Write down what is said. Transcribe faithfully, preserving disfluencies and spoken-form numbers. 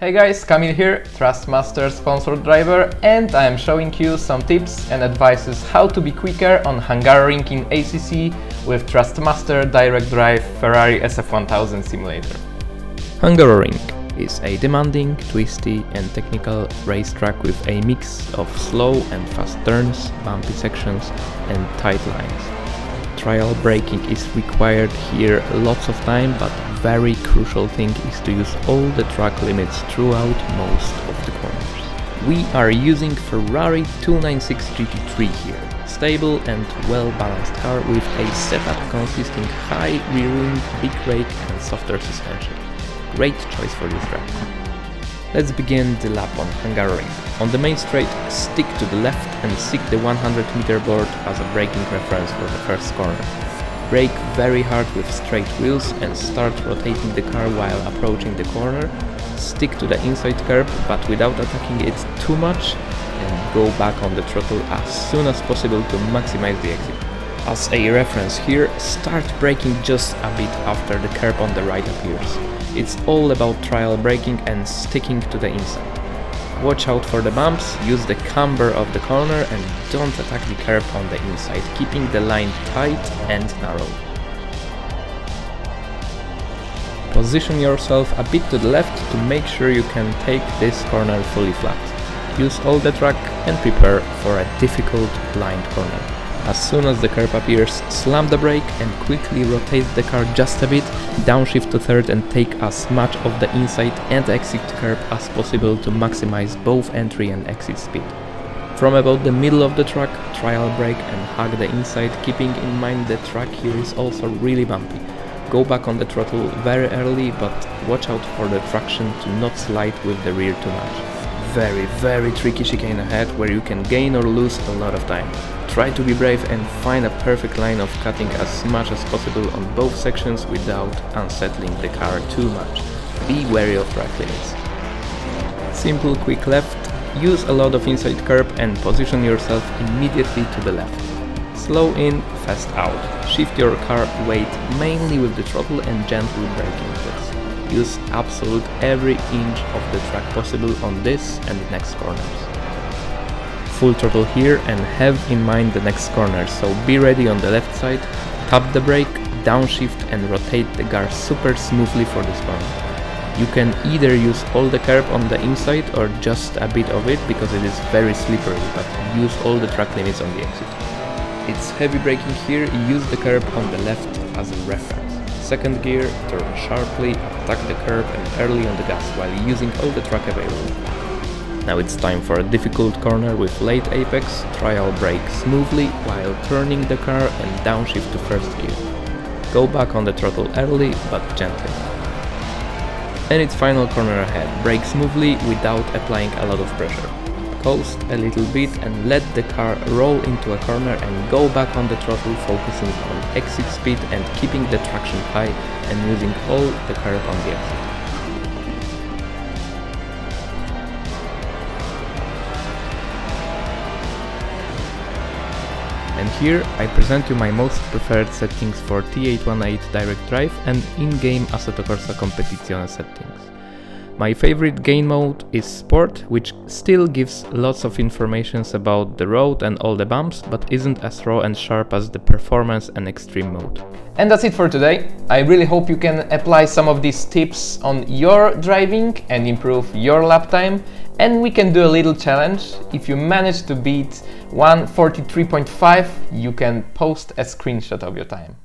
Hey guys, Kamil here, Trustmaster sponsored driver, and I am showing you some tips and advices how to be quicker on Hungaroring in A C C with Trustmaster direct drive Ferrari S F one thousand simulator. Hungaroring is a demanding, twisty and technical racetrack with a mix of slow and fast turns, bumpy sections and tight lines. Trial braking is required here lots of time, but very crucial thing is to use all the track limits throughout most of the corners. We are using Ferrari two ninety-six G T three here. Stable and well-balanced car with a setup consisting high rear wing, big brake and softer suspension. Great choice for this track. Let's begin the lap on Hungaroring. On the main straight, stick to the left and seek the one hundred meter board as a braking reference for the first corner. Brake very hard with straight wheels and start rotating the car while approaching the corner. Stick to the inside curb, but without attacking it too much, and go back on the throttle as soon as possible to maximize the exit. As a reference here, start braking just a bit after the curb on the right appears. It's all about trial braking and sticking to the inside. Watch out for the bumps, use the camber of the corner and don't attack the curb on the inside, keeping the line tight and narrow. Position yourself a bit to the left to make sure you can take this corner fully flat. Use all the track and prepare for a difficult blind corner. As soon as the curb appears, slam the brake and quickly rotate the car just a bit, downshift to third and take as much of the inside and exit curb as possible to maximize both entry and exit speed. From about the middle of the track, trial brake and hug the inside, keeping in mind the track here is also really bumpy. Go back on the throttle very early, but watch out for the traction to not slide with the rear too much. Very, very tricky chicane ahead where you can gain or lose a lot of time. Try to be brave and find a perfect line of cutting as much as possible on both sections without unsettling the car too much. Be wary of track limits. Simple quick left, use a lot of inside curb and position yourself immediately to the left. Slow in, fast out. Shift your car weight mainly with the throttle and gentle braking press. Use absolute every inch of the track possible on this and the next corners. Full throttle here and have in mind the next corner, so be ready on the left side, tap the brake, downshift and rotate the car super smoothly for this corner. You can either use all the curb on the inside or just a bit of it because it is very slippery, but use all the track limits on the exit. It's heavy braking here, use the curb on the left as a reference. Second gear, turn sharply, attack the curb and early on the gas while using all the track available. Now it's time for a difficult corner with late apex, trial brake smoothly while turning the car and downshift to first gear. Go back on the throttle early but gently. And it's final corner ahead, brake smoothly without applying a lot of pressure. Coast a little bit and let the car roll into a corner and go back on the throttle, focusing on exit speed and keeping the traction high and using all the curb on the exit. And here I present you my most preferred settings for T eight eighteen direct drive and in-game Assetto Corsa Competizione settings. My favorite game mode is Sport, which still gives lots of information about the road and all the bumps, but isn't as raw and sharp as the Performance and Extreme mode. And that's it for today. I really hope you can apply some of these tips on your driving and improve your lap time. And we can do a little challenge. If you manage to beat one forty-three point five, you can post a screenshot of your time.